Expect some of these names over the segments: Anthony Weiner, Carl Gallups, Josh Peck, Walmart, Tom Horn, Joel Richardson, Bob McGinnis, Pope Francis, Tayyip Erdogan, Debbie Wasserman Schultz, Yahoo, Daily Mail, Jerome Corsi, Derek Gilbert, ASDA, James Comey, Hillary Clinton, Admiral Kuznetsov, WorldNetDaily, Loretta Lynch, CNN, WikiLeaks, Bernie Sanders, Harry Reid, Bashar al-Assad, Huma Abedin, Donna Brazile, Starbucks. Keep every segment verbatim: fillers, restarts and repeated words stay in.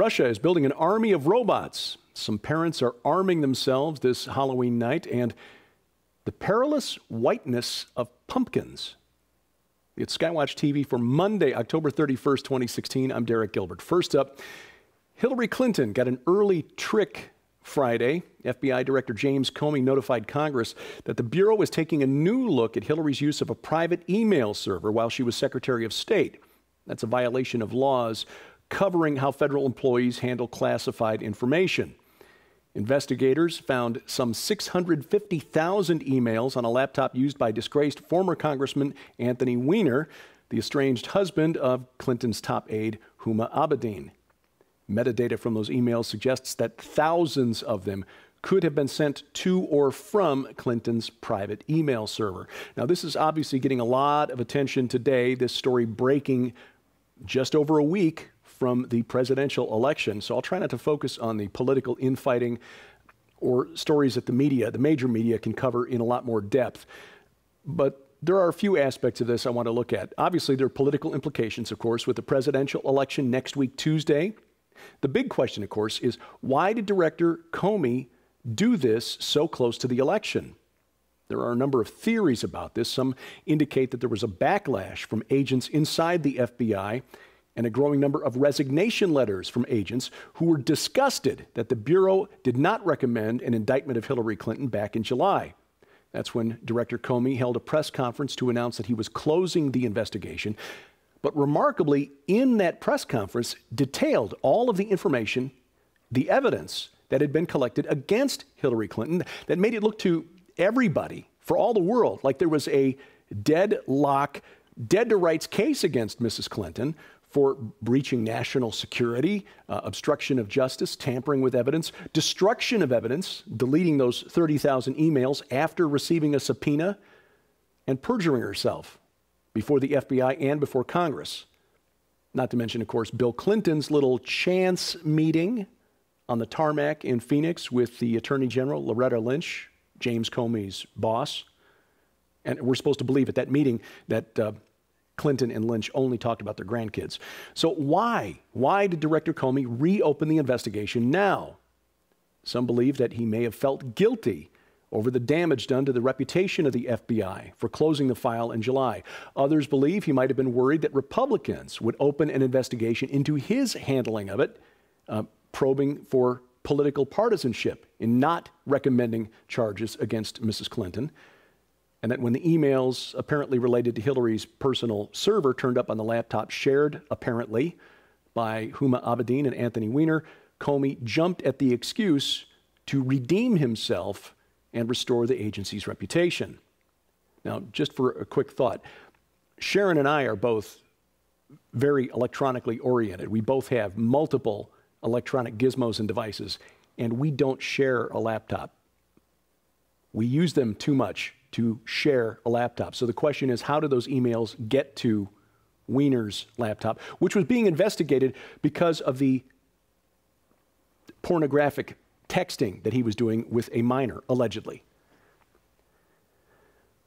Russia is building an army of robots. Some parents are arming themselves this Halloween night, and the perilous whiteness of pumpkins. It's Skywatch T V for Monday, October thirty-first, twenty sixteen. I'm Derek Gilbert. First up, Hillary Clinton got an early trick Friday. F B I Director James Comey notified Congress that the Bureau was taking a new look at Hillary's use of a private email server while she was Secretary of State. That's a violation of laws covering how federal employees handle classified information. Investigators found some six hundred fifty thousand emails on a laptop used by disgraced former Congressman Anthony Weiner, the estranged husband of Clinton's top aide, Huma Abedin. Metadata from those emails suggests that thousands of them could have been sent to or from Clinton's private email server. Now, this is obviously getting a lot of attention today, this story breaking just over a week from the presidential election. So I'll try not to focus on the political infighting or stories that the media, the major media, can cover in a lot more depth. But there are a few aspects of this I want to look at. Obviously, there are political implications, of course, with the presidential election next week, Tuesday. The big question, of course, is why did Director Comey do this so close to the election? There are a number of theories about this. Some indicate that there was a backlash from agents inside the F B I and a growing number of resignation letters from agents who were disgusted that the Bureau did not recommend an indictment of Hillary Clinton back in July. That's when Director Comey held a press conference to announce that he was closing the investigation. But remarkably, in that press conference, detailed all of the information, the evidence that had been collected against Hillary Clinton that made it look to everybody, for all the world, like there was a deadlock, dead-to-rights case against Missus Clinton for breaching national security, uh, obstruction of justice, tampering with evidence, destruction of evidence, deleting those thirty thousand emails after receiving a subpoena, and perjuring herself before the F B I and before Congress. Not to mention, of course, Bill Clinton's little chance meeting on the tarmac in Phoenix with the Attorney General, Loretta Lynch, James Comey's boss. And we're supposed to believe at that meeting that uh, Clinton and Lynch only talked about their grandkids. So why? Why did Director Comey reopen the investigation now? Some believe that he may have felt guilty over the damage done to the reputation of the F B I for closing the file in July. Others believe he might have been worried that Republicans would open an investigation into his handling of it, uh, probing for political partisanship in not recommending charges against Missus Clinton. And that when the emails apparently related to Hillary's personal server turned up on the laptop shared, apparently, by Huma Abedin and Anthony Weiner, Comey jumped at the excuse to redeem himself and restore the agency's reputation. Now, just for a quick thought, Sharon and I are both very electronically oriented. We both have multiple electronic gizmos and devices, and we don't share a laptop. We use them too much to share a laptop. So the question is, how do those emails get to Weiner's laptop, which was being investigated because of the pornographic texting that he was doing with a minor, allegedly.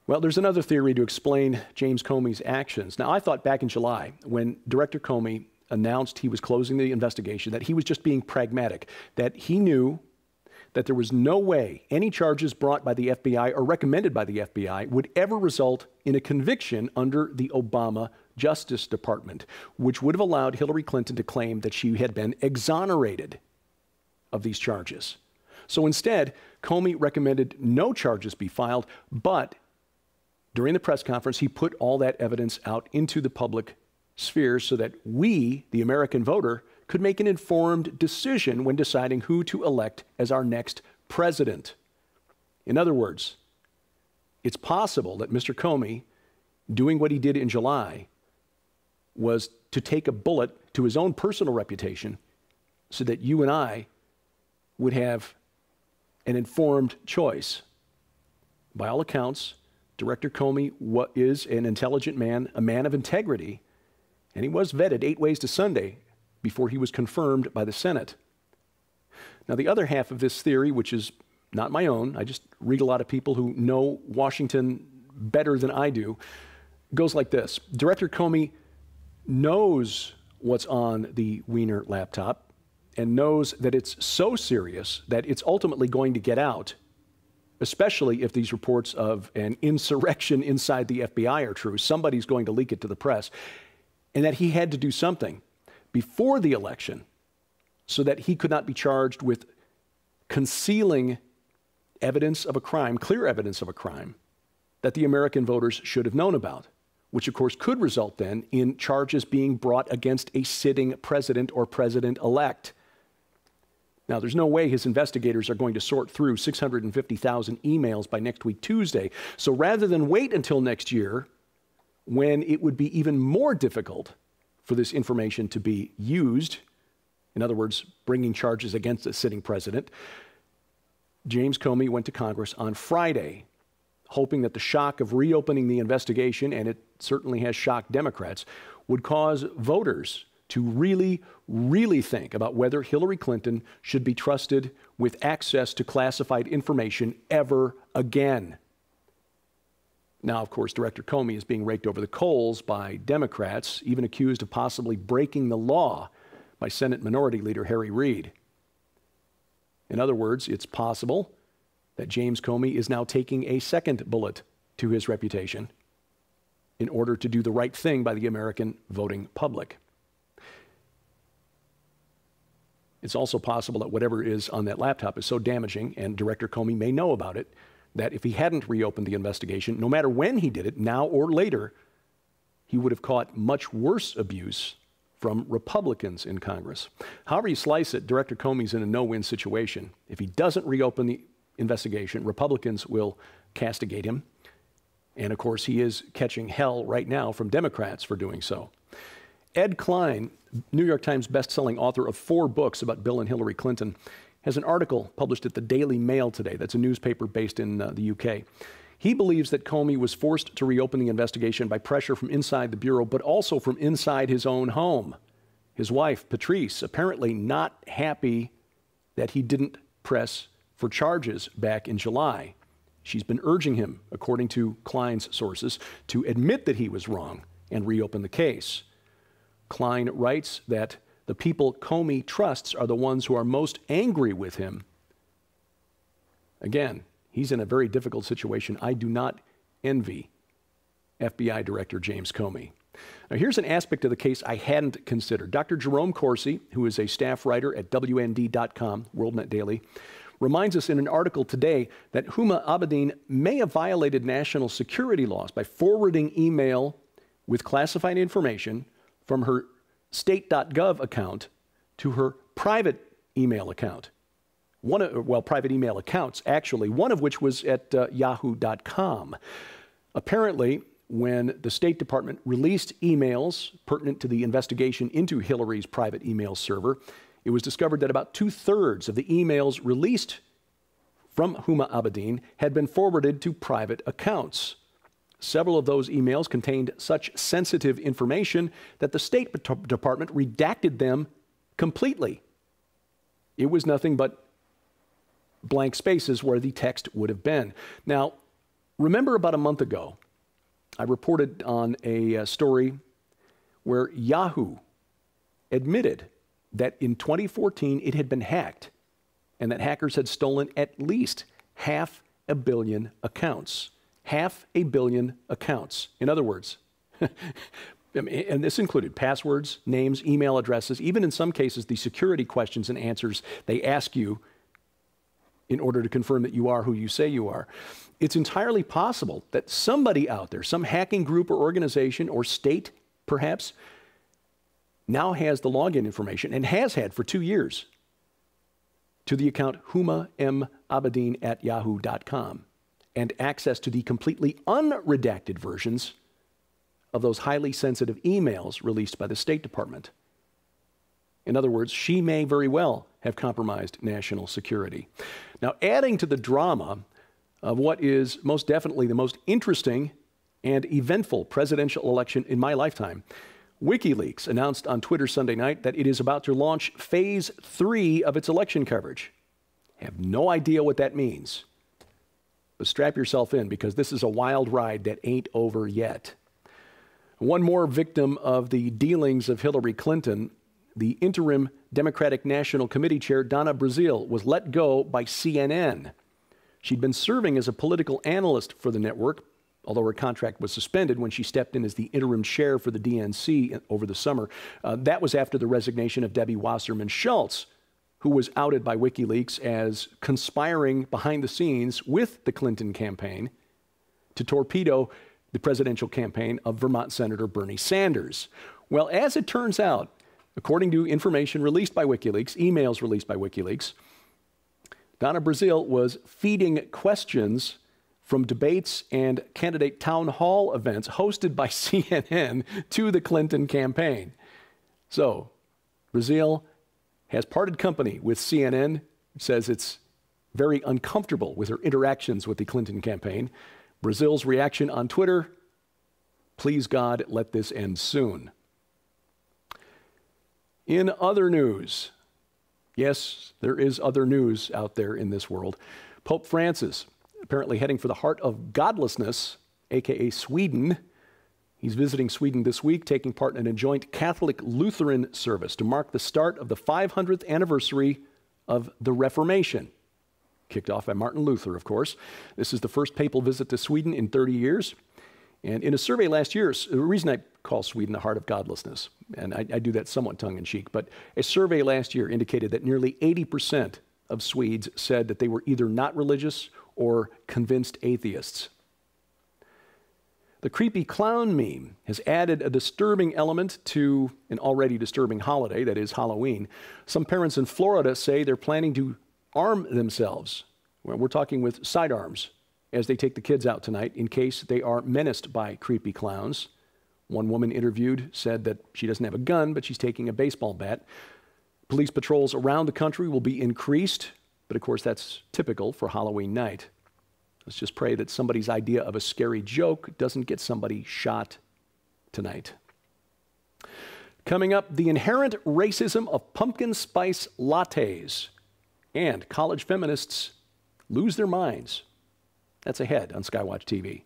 Well, there's another theory to explain James Comey's actions. Now, I thought back in July, when Director Comey announced he was closing the investigation, that he was just being pragmatic, that he knew that there was no way any charges brought by the F B I or recommended by the F B I would ever result in a conviction under the Obama Justice Department, which would have allowed Hillary Clinton to claim that she had been exonerated of these charges. So instead, Comey recommended no charges be filed, but during the press conference, he put all that evidence out into the public sphere so that we, the American voter, could make an informed decision when deciding who to elect as our next president. In other words, it's possible that Mister Comey, doing what he did in July, was to take a bullet to his own personal reputation so that you and I would have an informed choice. By all accounts, Director Comey is an intelligent man, a man of integrity, and he was vetted eight ways to Sunday before he was confirmed by the Senate. Now, the other half of this theory, which is not my own, I just read a lot of people who know Washington better than I do, goes like this. Director Comey knows what's on the Weiner laptop. and knows that it's so serious that it's ultimately going to get out, especially if these reports of an insurrection inside the F B I are true. Somebody's going to leak it to the press. And that he had to do something before the election so that he could not be charged with concealing evidence of a crime, clear evidence of a crime, that the American voters should have known about, which of course could result then in charges being brought against a sitting president or president-elect. Now, there's no way his investigators are going to sort through six hundred fifty thousand emails by next week Tuesday. So rather than wait until next year, when it would be even more difficult for this information to be used, in other words, bringing charges against a sitting president, James Comey went to Congress on Friday, hoping that the shock of reopening the investigation, and it certainly has shocked Democrats, would cause voters to really, really think about whether Hillary Clinton should be trusted with access to classified information ever again. Now, of course, Director Comey is being raked over the coals by Democrats, even accused of possibly breaking the law by Senate Minority Leader Harry Reid. In other words, it's possible that James Comey is now taking a second bullet to his reputation in order to do the right thing by the American voting public. It's also possible that whatever is on that laptop is so damaging, and Director Comey may know about it, that if he hadn't reopened the investigation, no matter when he did it, now or later, he would have caught much worse abuse from Republicans in Congress. However you slice it, Director Comey's in a no-win situation. If he doesn't reopen the investigation, Republicans will castigate him. And of course, he is catching hell right now from Democrats for doing so. Ed Klein, New York Times best-selling author of four books about Bill and Hillary Clinton, has an article published at the Daily Mail today. That's a newspaper based in uh, the U K. He believes that Comey was forced to reopen the investigation by pressure from inside the bureau, but also from inside his own home. His wife, Patrice, apparently not happy that he didn't press for charges back in July. She's been urging him, according to Klein's sources, to admit that he was wrong and reopen the case. Klein writes that the people Comey trusts are the ones who are most angry with him. Again, he's in a very difficult situation. I do not envy F B I Director James Comey. Now, here's an aspect of the case I hadn't considered. Doctor Jerome Corsi, who is a staff writer at W N D dot com, WorldNetDaily, reminds us in an article today that Huma Abedin may have violated national security laws by forwarding email with classified information from her state dot gov account to her private email account. One of, well, private email accounts, actually, one of which was at uh, yahoo dot com. Apparently, when the State Department released emails pertinent to the investigation into Hillary's private email server, it was discovered that about two-thirds of the emails released from Huma Abedin had been forwarded to private accounts. Several of those emails contained such sensitive information that the State Department redacted them completely. It was nothing but blank spaces where the text would have been. Now, remember about a month ago, I reported on a uh, story where Yahoo admitted that in twenty fourteen it had been hacked and that hackers had stolen at least half a billion accounts. Half a billion accounts. In other words, and this included passwords, names, email addresses, even in some cases the security questions and answers they ask you in order to confirm that you are who you say you are. It's entirely possible that somebody out there, some hacking group or organization or state perhaps, now has the login information and has had for two years to the account Huma M. Abedin at yahoo dot com. And access to the completely unredacted versions of those highly sensitive emails released by the State Department. In other words, she may very well have compromised national security. Now, adding to the drama of what is most definitely the most interesting and eventful presidential election in my lifetime, WikiLeaks announced on Twitter Sunday night that it is about to launch phase three of its election coverage. I have no idea what that means. But strap yourself in, because this is a wild ride that ain't over yet. One more victim of the dealings of Hillary Clinton the interim Democratic National Committee chair, Donna Brazile, was let go by C N N. She'd been serving as a political analyst for the network, although her contract was suspended when she stepped in as the interim chair for the D N C over the summer. Uh, that was after the resignation of Debbie Wasserman Schultz, who was outed by WikiLeaks as conspiring behind the scenes with the Clinton campaign to torpedo the presidential campaign of Vermont Senator Bernie Sanders. Well, as it turns out, according to information released by WikiLeaks, emails released by WikiLeaks, Donna Brazile was feeding questions from debates and candidate town hall events hosted by C N N to the Clinton campaign. So, Brazile has parted company with C N N, says it's very uncomfortable with her interactions with the Clinton campaign. Brazile's reaction on Twitter, please God, let this end soon. In other news, yes, there is other news out there in this world. Pope Francis, apparently heading for the heart of godlessness, aka Sweden. He's visiting Sweden this week, taking part in a joint Catholic-Lutheran service to mark the start of the five hundredth anniversary of the Reformation, kicked off by Martin Luther, of course. This is the first papal visit to Sweden in thirty years. And in a survey last year, the reason I call Sweden the heart of godlessness, and I, I do that somewhat tongue-in-cheek, but a survey last year indicated that nearly eighty percent of Swedes said that they were either not religious or convinced atheists. The creepy clown meme has added a disturbing element to an already disturbing holiday, that is Halloween. Some parents in Florida say they're planning to arm themselves. Well, we're talking with sidearms as they take the kids out tonight in case they are menaced by creepy clowns. One woman interviewed said that she doesn't have a gun, but she's taking a baseball bat. Police patrols around the country will be increased, but of course that's typical for Halloween night. Let's just pray that somebody's idea of a scary joke doesn't get somebody shot tonight. Coming up, the inherent racism of pumpkin spice lattes and college feminists lose their minds. That's ahead on Skywatch T V.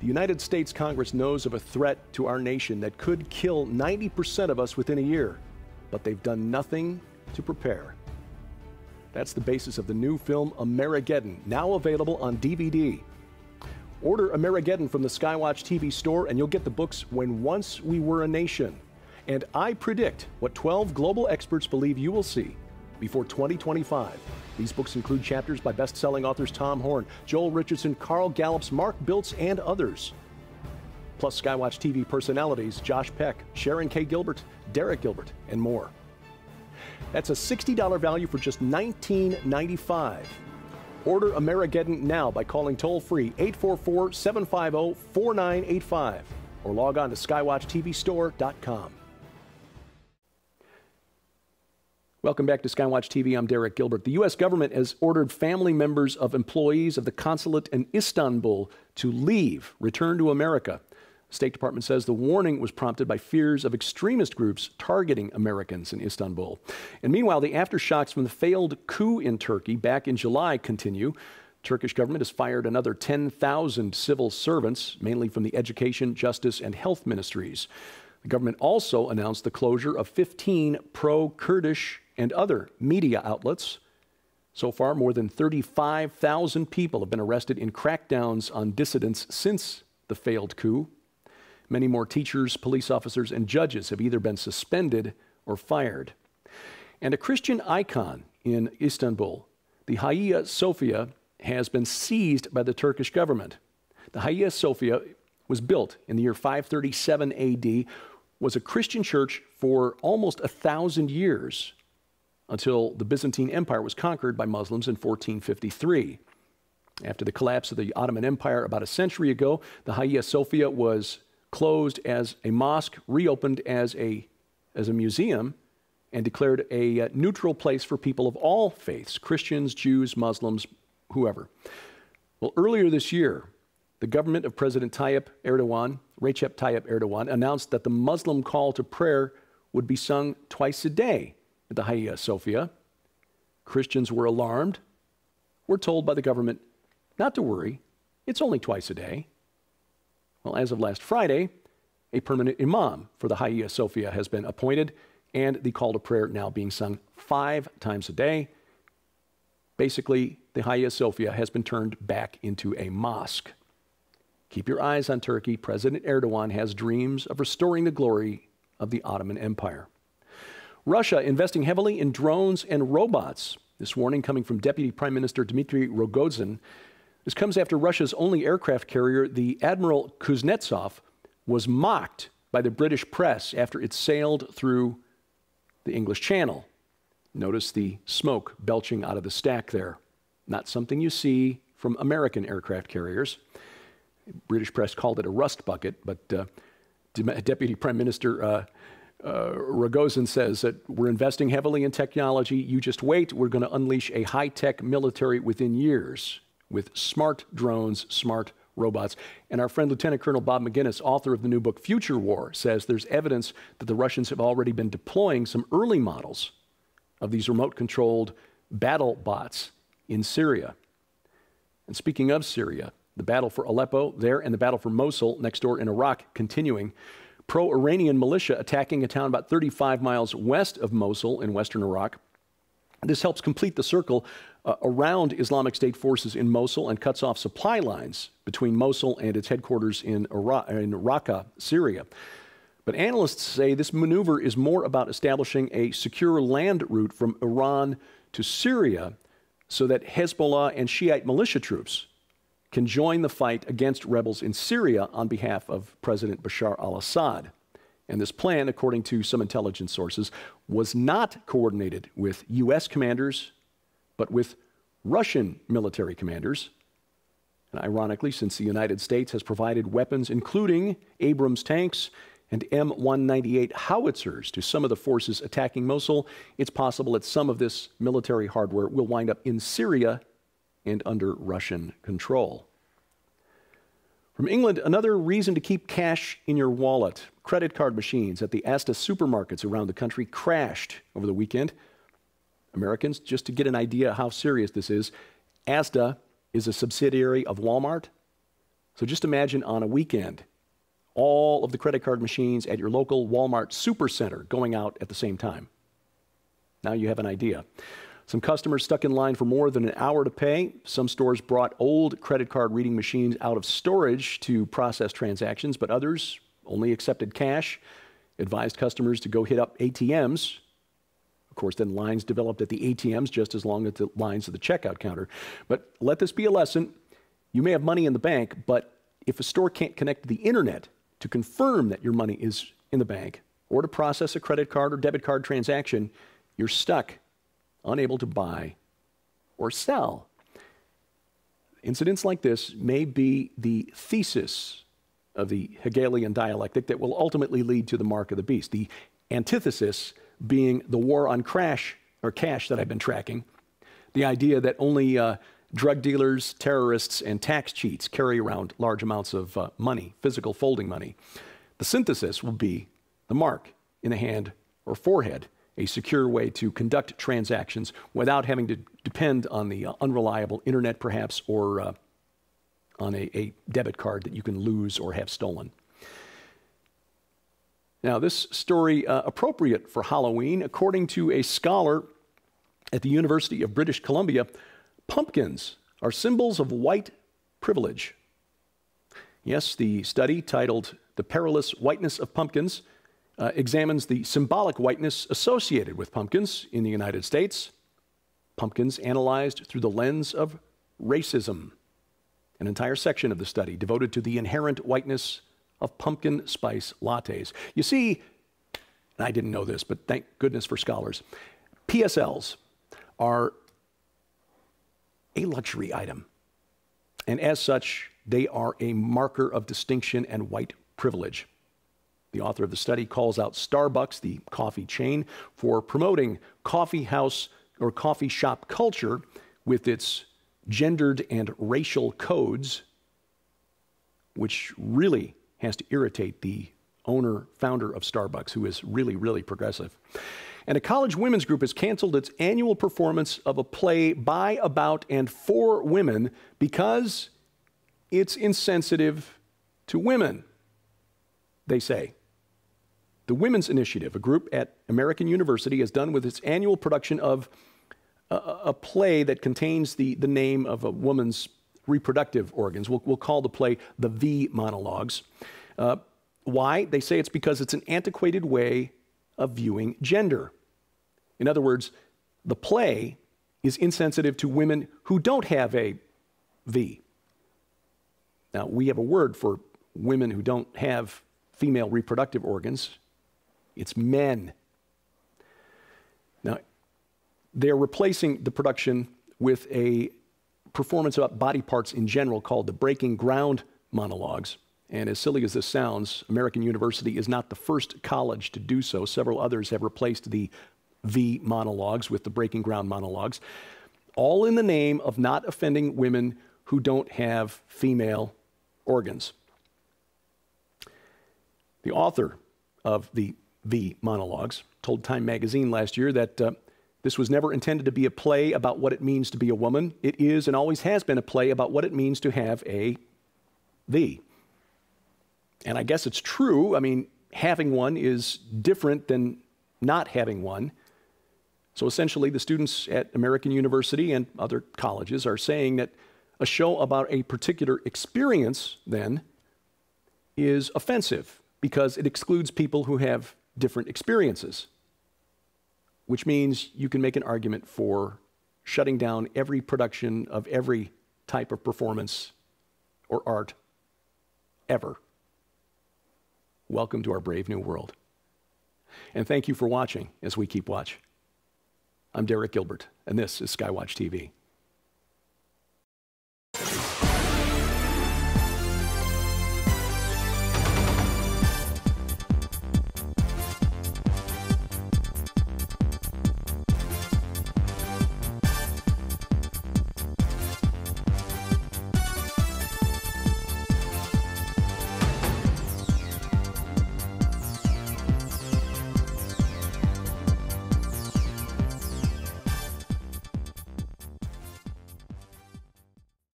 The United States Congress knows of a threat to our nation that could kill ninety percent of us within a year, but they've done nothing to prepare. That's the basis of the new film, Amerigeddon, now available on D V D. Order Amerigeddon from the Skywatch T V store and you'll get the books When Once We Were a Nation. And I predict what twelve global experts believe you will see before twenty twenty-five. These books include chapters by best-selling authors Tom Horn, Joel Richardson, Carl Gallups, Mark Biltz, and others. Plus Skywatch T V personalities Josh Peck, Sharon K. Gilbert, Derek Gilbert, and more. That's a sixty dollar value for just nineteen ninety-five. Order Amerigeddon now by calling toll-free eight four four, seven five zero, four nine eight five or log on to skywatch t v store dot com. Welcome back to Skywatch T V. I'm Derek Gilbert. The U S government has ordered family members of employees of the consulate in Istanbul to leave, return to America. The State Department says the warning was prompted by fears of extremist groups targeting Americans in Istanbul. And meanwhile, the aftershocks from the failed coup in Turkey back in July continue. The Turkish government has fired another ten thousand civil servants, mainly from the education, justice, and health ministries. The government also announced the closure of fifteen pro-Kurdish and other media outlets. So far, more than thirty-five thousand people have been arrested in crackdowns on dissidents since the failed coup. Many more teachers, police officers, and judges have either been suspended or fired. And a Christian icon in Istanbul, the Hagia Sophia, has been seized by the Turkish government. The Hagia Sophia was built in the year five thirty-seven A D, was a Christian church for almost a thousand years until the Byzantine Empire was conquered by Muslims in fourteen fifty-three. After the collapse of the Ottoman Empire about a century ago, the Hagia Sophia was closed as a mosque, reopened as a, as a museum, and declared a neutral place for people of all faiths, Christians, Jews, Muslims, whoever. Well, earlier this year, the government of President Tayyip Erdogan, Recep Tayyip Erdogan, announced that the Muslim call to prayer would be sung twice a day at the Hagia Sophia. Christians were alarmed. We're told by the government not to worry. It's only twice a day. Well, as of last Friday, A permanent imam for the Hagia Sophia has been appointed, and the call to prayer now being sung five times a day. Basically, the Hagia Sophia has been turned back into a mosque. Keep your eyes on Turkey. President Erdogan has dreams of restoring the glory of the Ottoman Empire. Russia investing heavily in drones and robots. This warning coming from Deputy Prime Minister Dmitry Rogozin. This comes after Russia's only aircraft carrier, the Admiral Kuznetsov, was mocked by the British press after it sailed through the English Channel. Notice the smoke belching out of the stack there. Not something you see from American aircraft carriers. British press called it a rust bucket, but uh, De- Deputy Prime Minister uh, uh, Rogozin says that we're investing heavily in technology. You just wait. We're going to unleash a high-tech military within years with smart drones, smart robots. And our friend Lieutenant Colonel Bob McGinnis, author of the new book Future War, says there's evidence that the Russians have already been deploying some early models of these remote-controlled battle bots in Syria. And speaking of Syria, the battle for Aleppo there and the battle for Mosul next door in Iraq continuing. Pro-Iranian militia attacking a town about thirty-five miles west of Mosul in western Iraq. This helps complete the circle uh, around Islamic State forces in Mosul and cuts off supply lines between Mosul and its headquarters in, Iraq, in Raqqa, Syria. But analysts say this maneuver is more about establishing a secure land route from Iran to Syria so that Hezbollah and Shiite militia troops can join the fight against rebels in Syria on behalf of President Bashar al-Assad. And this plan, according to some intelligence sources, was not coordinated with U S commanders, but with Russian military commanders. And ironically, since the United States has provided weapons, including Abrams tanks and M one ninety-eight howitzers to some of the forces attacking Mosul, it's possible that some of this military hardware will wind up in Syria and under Russian control. From England, another reason to keep cash in your wallet. Credit card machines at the ASDA supermarkets around the country crashed over the weekend. Americans, just to get an idea how serious this is, ASDA is a subsidiary of Walmart. So just imagine on a weekend, all of the credit card machines at your local Walmart supercenter going out at the same time. Now you have an idea. Some customers stuck in line for more than an hour to pay. Some stores brought old credit card reading machines out of storage to process transactions, but others only accepted cash, advised customers to go hit up A T Ms. Of course, then lines developed at the A T Ms just as long as the lines at the checkout counter. But let this be a lesson. You may have money in the bank, but if a store can't connect to the internet to confirm that your money is in the bank or to process a credit card or debit card transaction, you're stuck, unable to buy or sell. Incidents like this may be the thesis of the Hegelian dialectic that will ultimately lead to the mark of the beast, the antithesis being the war on crash or cash that I've been tracking, the idea that only uh, drug dealers, terrorists, and tax cheats carry around large amounts of uh, money, physical folding money. The synthesis will be the mark in the hand or forehead, a secure way to conduct transactions without having to depend on the uh, unreliable internet, perhaps, or uh, on a, a debit card that you can lose or have stolen. Now, this story uh, appropriate for Halloween. According to a scholar at the University of British Columbia, pumpkins are symbols of white privilege. Yes, the study titled "The Perilous Whiteness of Pumpkins" Uh, examines the symbolic whiteness associated with pumpkins in the United States. Pumpkins analyzed through the lens of racism. An entire section of the study devoted to the inherent whiteness of pumpkin spice lattes. You see, and I didn't know this, but thank goodness for scholars, P S Ls are a luxury item. And as such, they are a marker of distinction and white privilege. The author of the study calls out Starbucks, the coffee chain, for promoting coffee house or coffee shop culture with its gendered and racial codes, which really has to irritate the owner, founder of Starbucks, who is really, really progressive. And a college women's group has canceled its annual performance of a play by, about, and for women because it's insensitive to women. they say. The Women's Initiative, a group at American University, has done with its annual production of a, a play that contains the, the name of a woman's reproductive organs. We'll, we'll call the play the V Monologues. Uh, why? They say it's because it's an antiquated way of viewing gender. In other words, the play is insensitive to women who don't have a V. Now, we have a word for women who don't have female reproductive organs. It's men. Now, they're replacing the production with a performance about body parts in general called the Breaking Ground Monologues. And as silly as this sounds, American University is not the first college to do so. Several others have replaced the V Monologues with the Breaking Ground Monologues, all in the name of not offending women who don't have female organs. The author of the V Monologues told Time magazine last year that uh, this was never intended to be a play about what it means to be a woman. It is and always has been a play about what it means to have a V. And I guess it's true. I mean, having one is different than not having one. So essentially, the students at American University and other colleges are saying that a show about a particular experience, then, is offensive because it excludes people who have different experiences, which means you can make an argument for shutting down every production of every type of performance or art ever. Welcome to our brave new world. And thank you for watching as we keep watch. I'm Derek Gilbert, and this is Skywatch T V.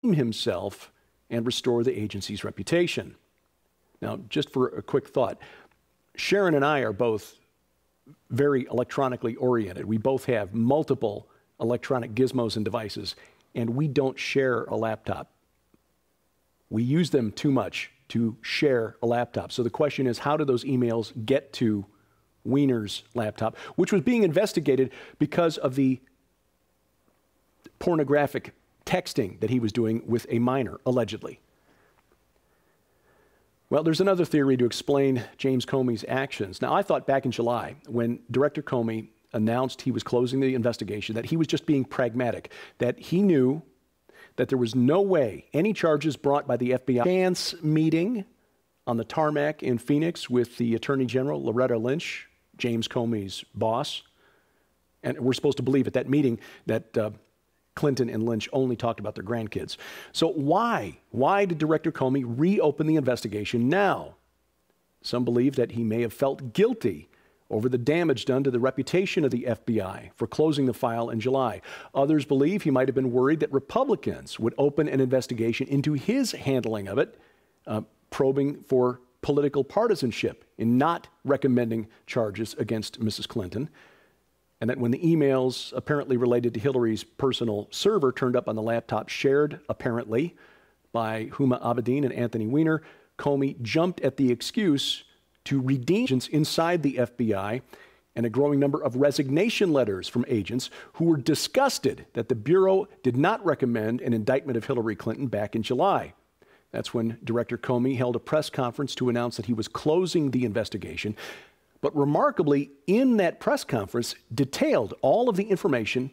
Himself and restore the agency's reputation. Now, just for a quick thought, Sharon and I are both very electronically oriented. We both have multiple electronic gizmos and devices, and we don't share a laptop. We use them too much to share a laptop. So the question is, how do those emails get to Weiner's laptop, which was being investigated because of the pornographic texting that he was doing with a minor, allegedly. Well, there's another theory to explain James Comey's actions. Now, I thought back in July, when Director Comey announced he was closing the investigation, that he was just being pragmatic, that he knew that there was no way any charges brought by the F B I. Chance meeting on the tarmac in Phoenix with the Attorney General, Loretta Lynch, James Comey's boss. And we're supposed to believe at that meeting that uh, Clinton and Lynch only talked about their grandkids. So why? Why did Director Comey reopen the investigation now? Some believe that he may have felt guilty over the damage done to the reputation of the F B I for closing the file in July. Others believe he might have been worried that Republicans would open an investigation into his handling of it, uh, probing for political partisanship in not recommending charges against Missus Clinton. And that when the emails apparently related to Hillary's personal server turned up on the laptop shared, apparently, by Huma Abedin and Anthony Weiner, Comey jumped at the excuse to redeem agents inside the F B I and a growing number of resignation letters from agents who were disgusted that the Bureau did not recommend an indictment of Hillary Clinton back in July. That's when Director Comey held a press conference to announce that he was closing the investigation. But remarkably, in that press conference, detailed all of the information,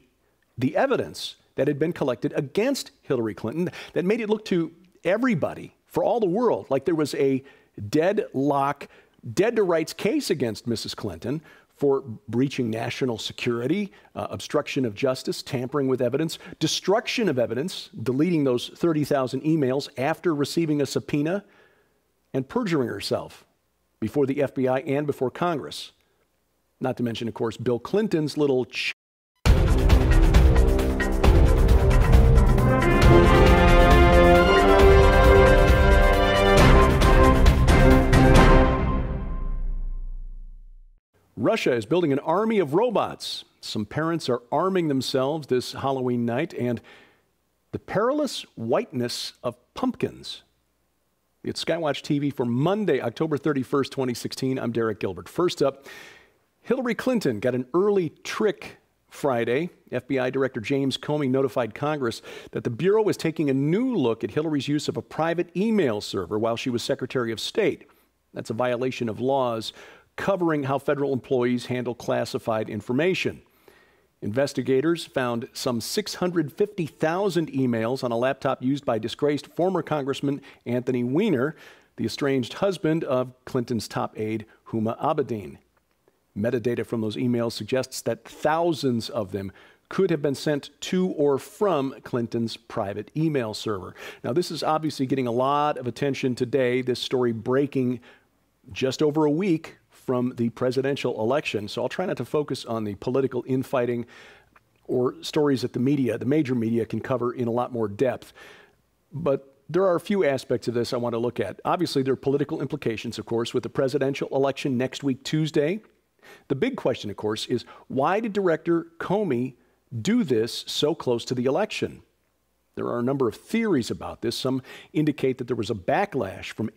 the evidence that had been collected against Hillary Clinton that made it look to everybody, for all the world, like there was a deadlock, dead to rights case against Missus Clinton for breaching national security, uh, obstruction of justice, tampering with evidence, destruction of evidence, deleting those thirty thousand emails after receiving a subpoena, and perjuring herself before the F B I and before Congress. Not to mention, of course, Bill Clinton's little ch- Russia is building an army of robots. Some parents are arming themselves this Halloween night, and the perilous whiteness of pumpkins. It's Skywatch T V for Monday, October thirty-first, twenty sixteen. I'm Derek Gilbert. First up, Hillary Clinton got an early trick Friday. F B I Director James Comey notified Congress that the Bureau was taking a new look at Hillary's use of a private email server while she was Secretary of State. That's a violation of laws covering how federal employees handle classified information. Investigators found some six hundred fifty thousand emails on a laptop used by disgraced former Congressman Anthony Weiner, the estranged husband of Clinton's top aide, Huma Abedin. Metadata from those emails suggests that thousands of them could have been sent to or from Clinton's private email server. Now, this is obviously getting a lot of attention today, this story breaking just over a week from the presidential election. So I'll try not to focus on the political infighting or stories that the media, the major media, can cover in a lot more depth. But there are a few aspects of this I want to look at. Obviously, there are political implications, of course, with the presidential election next week, Tuesday. The big question, of course, is why did Director Comey do this so close to the election? There are a number of theories about this. Some indicate that there was a backlash from